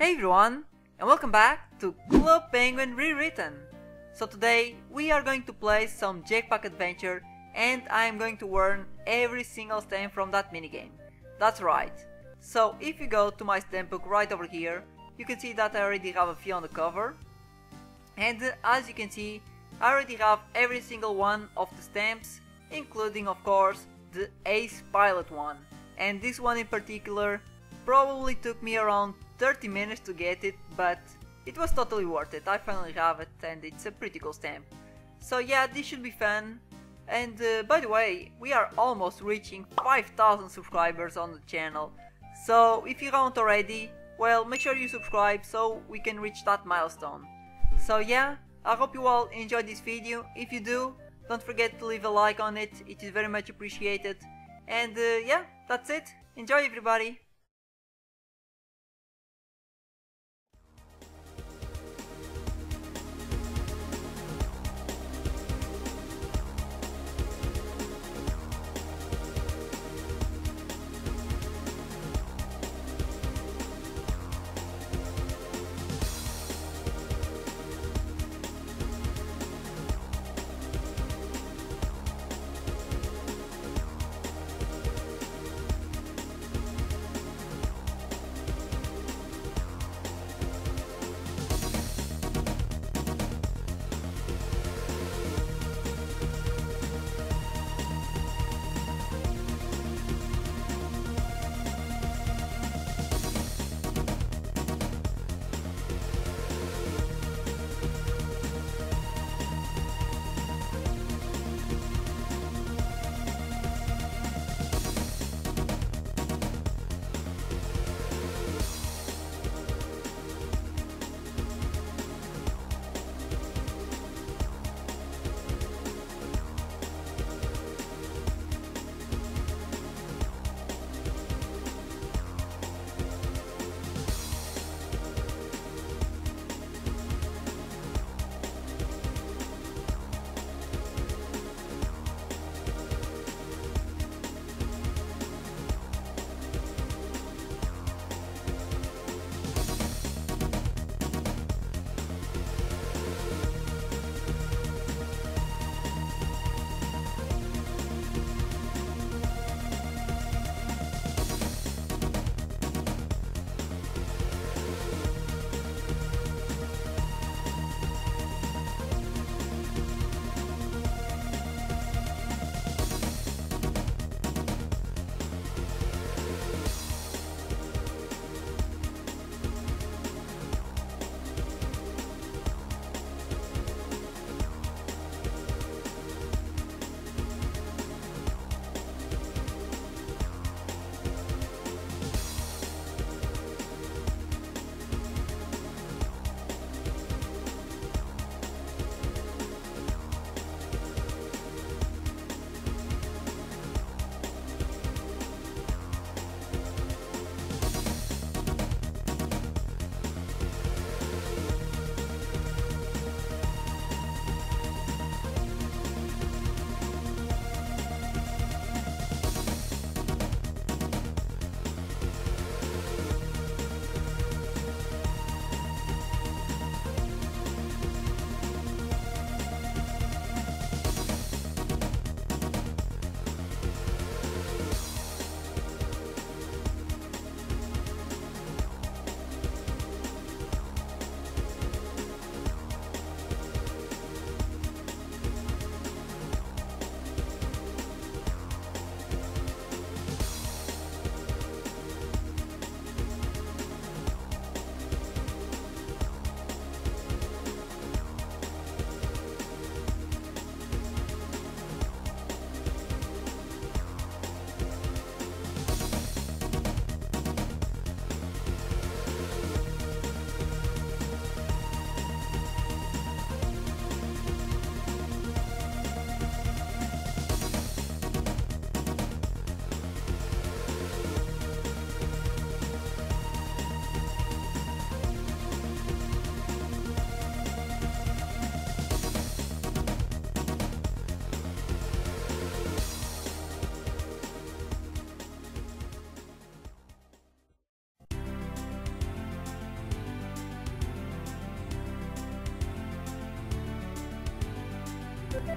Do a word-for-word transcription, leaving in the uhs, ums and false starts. Hey everyone, and welcome back to Club Penguin Rewritten. So today we are going to play some Jet Pack Adventure, and I am going to earn every single stamp from that minigame. That's right. So if you go to my stamp book right over here, you can see that I already have a few on the cover. And uh, as you can see, I already have every single one of the stamps, including of course the Ace Pilot one. And this one in particular probably took me around thirty minutes to get it, but it was totally worth it. I finally have it, and it's a pretty cool stamp. So yeah, this should be fun. And uh, by the way, we are almost reaching five thousand subscribers on the channel. So if you haven't already, well, make sure you subscribe so we can reach that milestone. So yeah, I hope you all enjoyed this video. If you do, don't forget to leave a like on it. It is very much appreciated. And uh, yeah, that's it. Enjoy everybody. We'll